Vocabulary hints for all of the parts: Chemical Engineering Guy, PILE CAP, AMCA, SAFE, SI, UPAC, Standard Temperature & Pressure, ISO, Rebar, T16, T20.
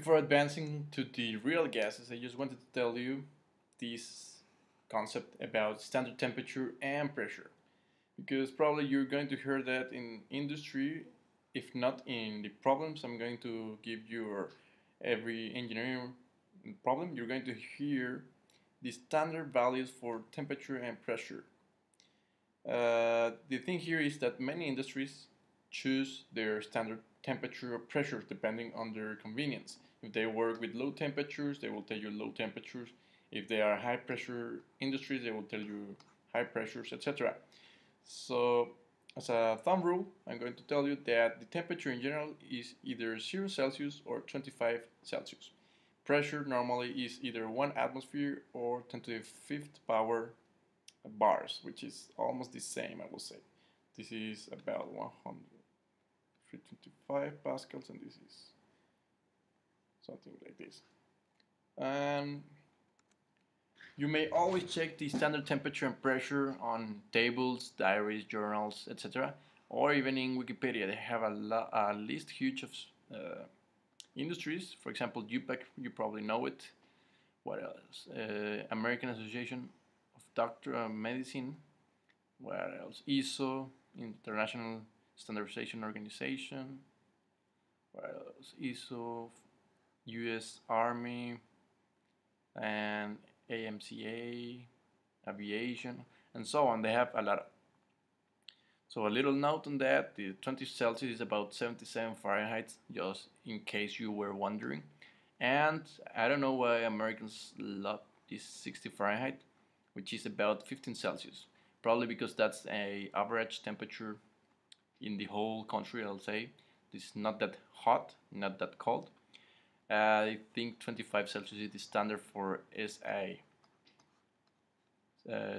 Before advancing to the real gases, I just wanted to tell you this concept about standard temperature and pressure, because probably you're going to hear that in industry, if not in the problems. I'm going to give you every engineering problem. You're going to hear the standard values for temperature and pressure. The thing here is that many industries choose their standard temperature or pressure depending on their convenience. If they work with low temperatures, they will tell you low temperatures. If they are high pressure industries, they will tell you high pressures, etc. So as a thumb rule, I'm going to tell you that the temperature in general is either 0 Celsius or 25 Celsius. Pressure normally is either 1 atmosphere or 10 to the 5th power bars, which is almost the same, I will say. This is about 125 pascals, and this is something like this. You may always check the standard temperature and pressure on tables, diaries, journals, etc., or even in Wikipedia. They have a list huge of industries. For example, UPAC, you probably know it. What else? American Association of Doctor of Medicine. What else? ISO, International Standardization Organization. What else? ISO, U.S. Army, and AMCA, aviation, and so on. They have a lot. So a little note on that, the 20 Celsius is about 77 Fahrenheit, just in case you were wondering. And I don't know why Americans love this 60 Fahrenheit, which is about 15 Celsius. Probably because that's a average temperature in the whole country, I'll say. It's not that hot, not that cold. I think 25 Celsius is the standard for SI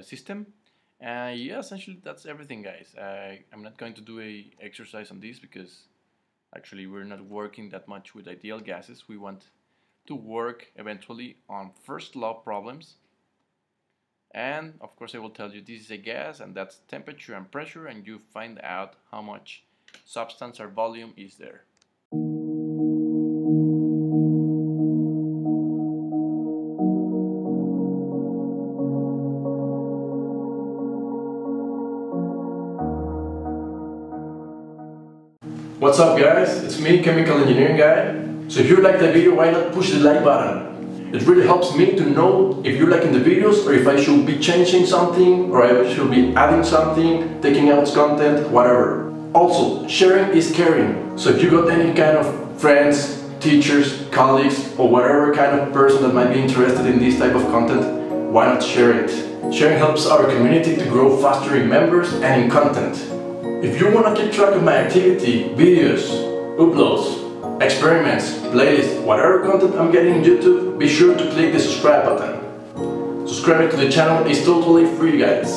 system. Yeah, essentially that's everything, guys. I'm not going to do an exercise on this because actually we're not working that much with ideal gases. We want to work eventually on first law problems. And of course I will tell you this is a gas and that's temperature and pressure, and you find out how much substance or volume is there. What's up, guys? It's me, Chemical Engineering Guy. So if you like the video, why not push the like button? It really helps me to know if you're liking the videos or if I should be changing something or I should be adding something, taking out content, whatever. Also, sharing is caring. So if you got any kind of friends, teachers, colleagues, or whatever kind of person that might be interested in this type of content, why not share it? Sharing helps our community to grow faster in members and in content. If you want to keep track of my activity, videos, uploads, experiments, playlists, whatever content I'm getting on YouTube, be sure to click the subscribe button. Subscribing to the channel is totally free, guys.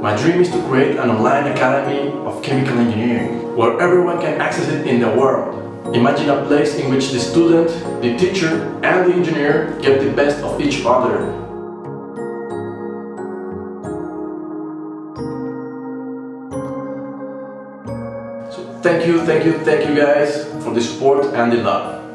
My dream is to create an online academy of chemical engineering, where everyone can access it in the world. Imagine a place in which the student, the teacher, and the engineer get the best of each other. Thank you guys for the support and the love.